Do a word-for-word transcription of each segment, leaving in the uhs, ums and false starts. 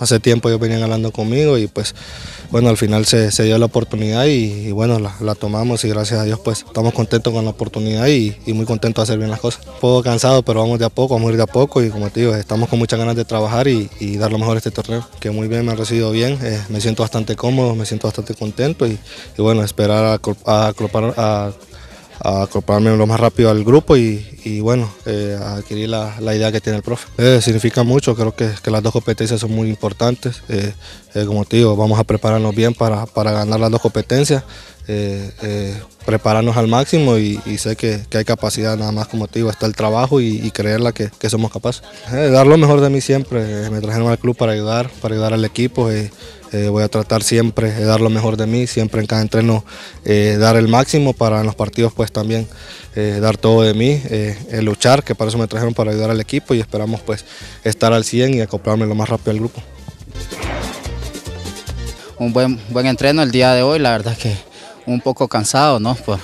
hace tiempo ellos venían hablando conmigo y pues bueno, al final se, se dio la oportunidad y, y bueno, la, la tomamos y gracias a Dios pues estamos contentos con la oportunidad y, y muy contentos de hacer bien las cosas. Un poco cansado, pero vamos de a poco, vamos a ir de a poco y como te digo, estamos con muchas ganas de trabajar y, y dar lo mejor a este torneo, que muy bien, me han recibido bien, eh, me siento bastante cómodo, me siento bastante contento y, y bueno, esperar a acoplar a, a acoplarme lo más rápido al grupo y, y bueno, eh, adquirir la, la idea que tiene el profe. Eh, significa mucho, creo que, que las dos competencias son muy importantes, eh, eh, como te digo, vamos a prepararnos bien para, para ganar las dos competencias, eh, eh, prepararnos al máximo y, y sé que, que hay capacidad, nada más como te digo, está el trabajo y, y creerla que, que somos capaces. Eh, dar lo mejor de mí siempre, eh, me trajeron al club para ayudar, para ayudar al equipo. Eh, Eh, voy a tratar siempre de dar lo mejor de mí, siempre en cada entreno eh, dar el máximo para en los partidos pues también eh, dar todo de mí, eh, eh, luchar, que para eso me trajeron, para ayudar al equipo y esperamos pues estar al cien y acoplarme lo más rápido al grupo. Un buen, buen entreno el día de hoy, la verdad que un poco cansado, ¿no? por,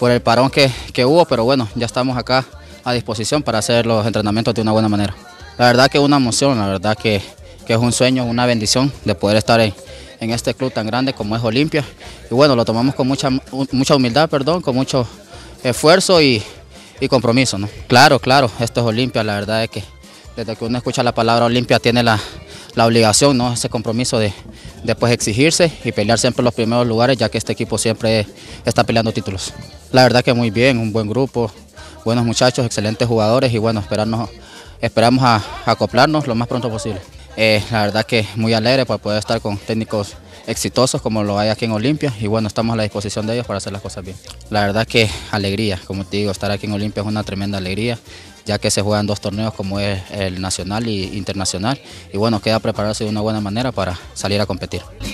por el parón que, que hubo, pero bueno, ya estamos acá a disposición para hacer los entrenamientos de una buena manera. La verdad que una emoción, la verdad que que es un sueño, una bendición de poder estar en, en este club tan grande como es Olimpia. Y bueno, lo tomamos con mucha, mucha humildad, perdón, con mucho esfuerzo y, y compromiso, ¿no? Claro, claro, esto es Olimpia, la verdad es que desde que uno escucha la palabra Olimpia tiene la, la obligación, ¿no? Ese compromiso de, de pues, exigirse y pelear siempre en los primeros lugares, ya que este equipo siempre está peleando títulos. La verdad que muy bien, un buen grupo, buenos muchachos, excelentes jugadores y bueno, esperarnos, esperamos a, a acoplarnos lo más pronto posible. Eh, la verdad que muy alegre por poder estar con técnicos exitosos como lo hay aquí en Olimpia y bueno, estamos a la disposición de ellos para hacer las cosas bien. La verdad que alegría, como te digo, estar aquí en Olimpia es una tremenda alegría, ya que se juegan dos torneos como es el nacional e internacional y bueno, queda prepararse de una buena manera para salir a competir.